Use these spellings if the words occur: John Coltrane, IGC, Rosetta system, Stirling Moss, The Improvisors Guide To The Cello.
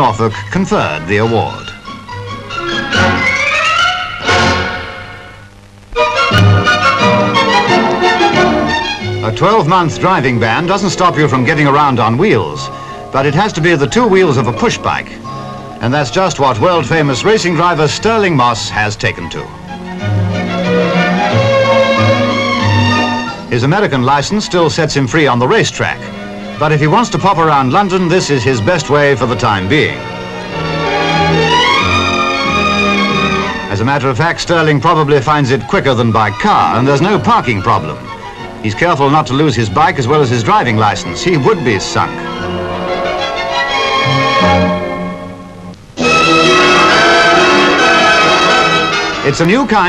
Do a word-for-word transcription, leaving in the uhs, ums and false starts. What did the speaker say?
Norfolk conferred the award. A twelve-month driving ban doesn't stop you from getting around on wheels, but it has to be the two wheels of a push bike. And that's just what world-famous racing driver Stirling Moss has taken to. His American license still sets him free on the racetrack, but if he wants to pop around London, this is his best way for the time being. As a matter of fact, Stirling probably finds it quicker than by car, and there's no parking problem. He's careful not to lose his bike as well as his driving license. He would be sunk. It's a new kind.